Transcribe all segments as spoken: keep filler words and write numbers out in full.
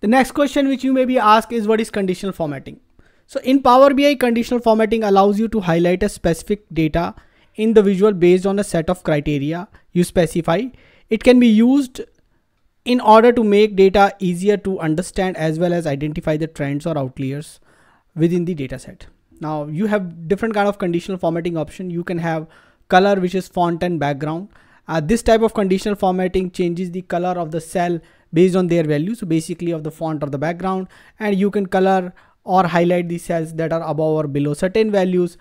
The next question which you may be asked is, what is conditional formatting? So in Power B I, conditional formatting allows you to highlight a specific data in the visual based on a set of criteria you specify. It can be used in order to make data easier to understand as well as identify the trends or outliers within the data set. Now you have different kind of conditional formatting option. You can have color, which is font and background. Uh, this type of conditional formatting changes the color of the cell based on their value. So basically of the font or the background, and you can color or highlight the cells that are above or below certain values,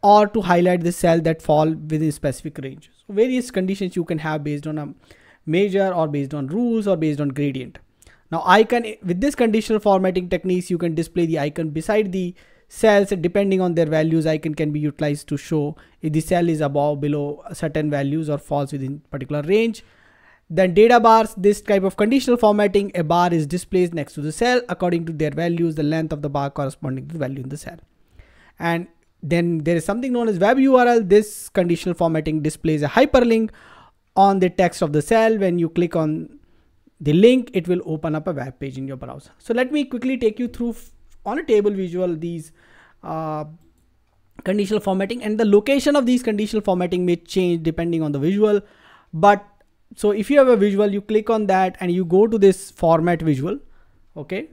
or to highlight the cell that fall within specific range. So various conditions you can have based on a measure or based on rules or based on gradient. Now icon, with this conditional formatting techniques, you can display the icon beside the cells depending on their values. Icon can be utilized to show if the cell is above, below certain values or falls within particular range. Then data bars, this type of conditional formatting, a bar is displayed next to the cell according to their values, the length of the bar corresponding to the value in the cell. And then there is something known as web U R L. This conditional formatting displays a hyperlink on the text of the cell. When you click on the link, it will open up a web page in your browser. So let me quickly take you through on a table visual these uh, conditional formatting, and the location of these conditional formatting may change depending on the visual. But so if you have a visual, you click on that and you go to this format visual. Okay,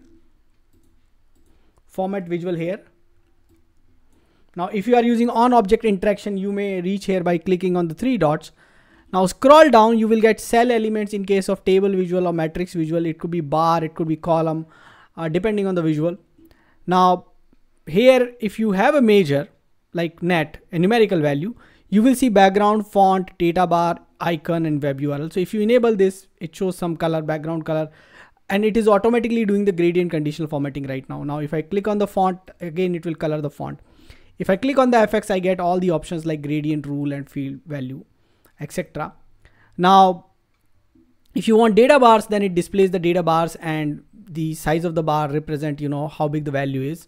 format visual here. Now if you are using on object interaction, you may reach here by clicking on the three dots. Now scroll down, you will get cell elements. In case of table visual or matrix visual, it could be bar, it could be column, uh, depending on the visual. Now here, if you have a measure like net, a numerical value, you will see background, font, data bar, icon and web U R L. So if you enable this, it shows some color, background color, and it is automatically doing the gradient conditional formatting right now. Now if I click on the font, again it will color the font. If I click on the F X, I get all the options like gradient, rule and field value, et cetera. Now if you want data bars, then it displays the data bars, and the size of the bar represent, you know, how big the value is.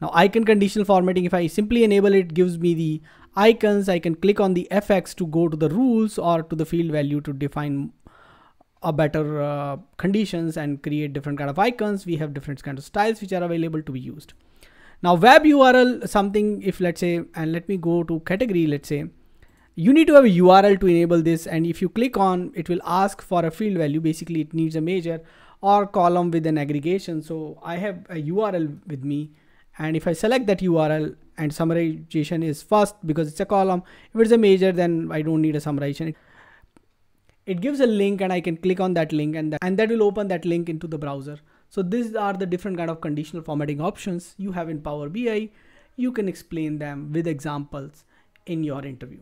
Now icon conditional formatting, if I simply enable it, gives me the icons. I can click on the F X to go to the rules or to the field value to define a better uh, conditions and create different kind of icons. We have different kind of styles which are available to be used. Now web U R L, something, if let's say, and let me go to category, let's say, you need to have a U R L to enable this. And if you click on, it will ask for a field value. Basically it needs a measure or column with an aggregation. So I have a U R L with me. And if I select that U R L, and summarization is first because it's a column. If it's a measure, then I don't need a summarization. It gives a link and I can click on that link, and that, and that will open that link into the browser. So these are the different kind of conditional formatting options you have in Power B I. You can explain them with examples in your interview.